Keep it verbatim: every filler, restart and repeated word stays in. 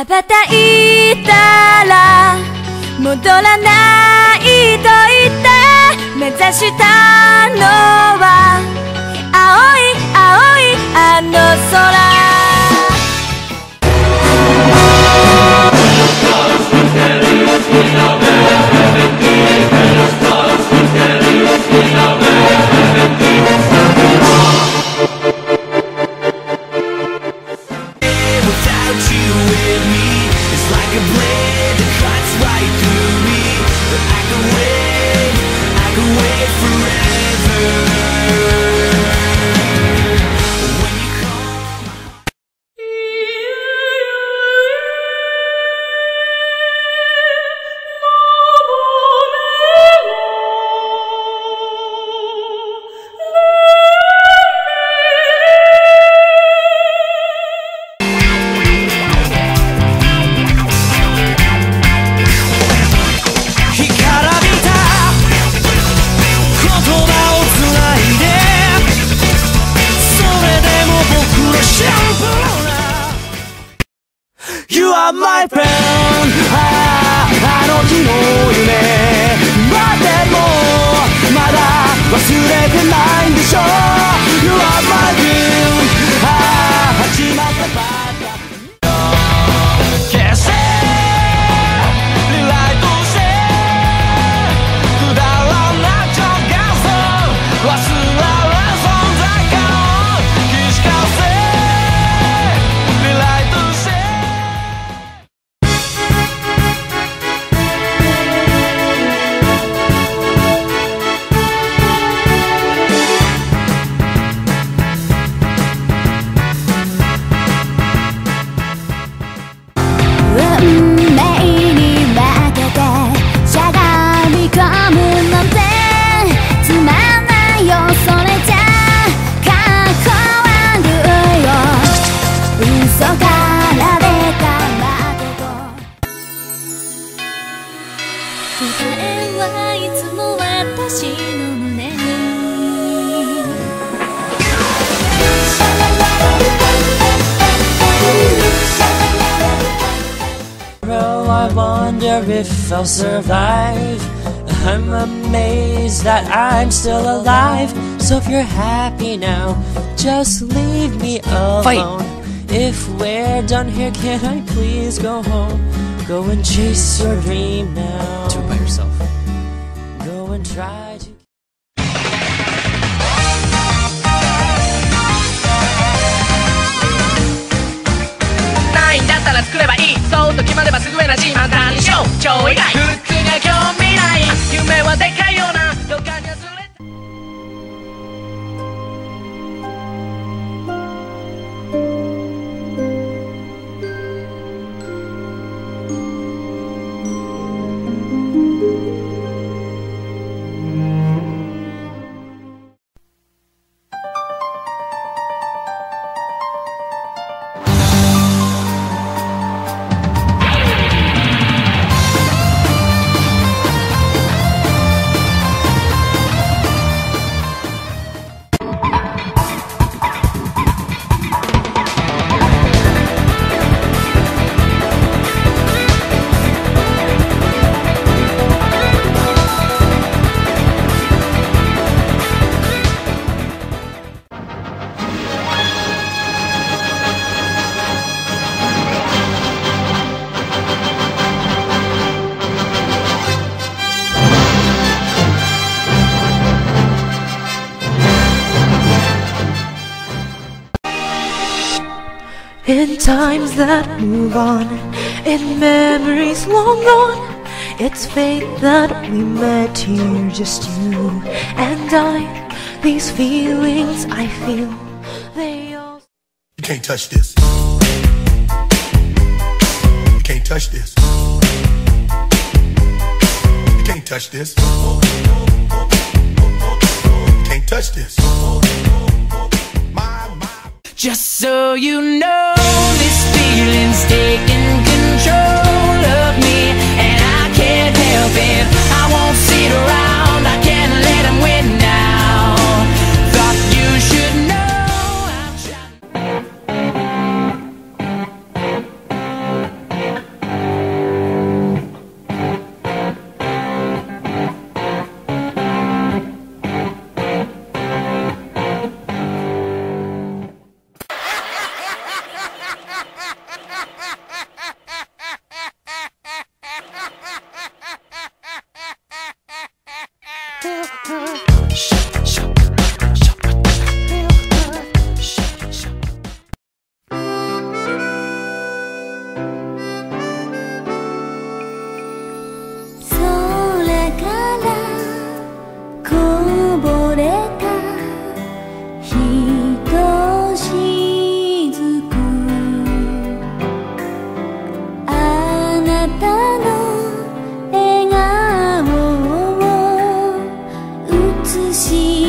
羽ばたいたら戻らないと言って目指したのは青い青いあの空。You are my friend. ああ、あの日の夢。まだでもまだ忘れてないんでしょ。 You are my dream. ああ、始まったばかり。消せ、リライトして、くだらなジョーカーさん、忘れI wonder if I'll survive. I'm amazed that I'm still alive. So if you're happy now, just leave me alone. Fight. If we're done here, can I please go home? Go and chase your dream now. Do it by yourself. Go and try to nine だったら作ればいい。そうと決まればすぐエナジー満タンにしよう。超意外、服が興味ない。夢はでかいような予感がする。In times that move on, in memories long gone, it's fate that we met here, just you and I. These feelings I feel, they all. You can't touch this. You can't touch this. You can't touch this. You can't touch this. My, my. Just so you know. Feelings taking control of me, and I can't help it. I won't sit around, I can't let them win now. Thought you should know I'm trying. しい。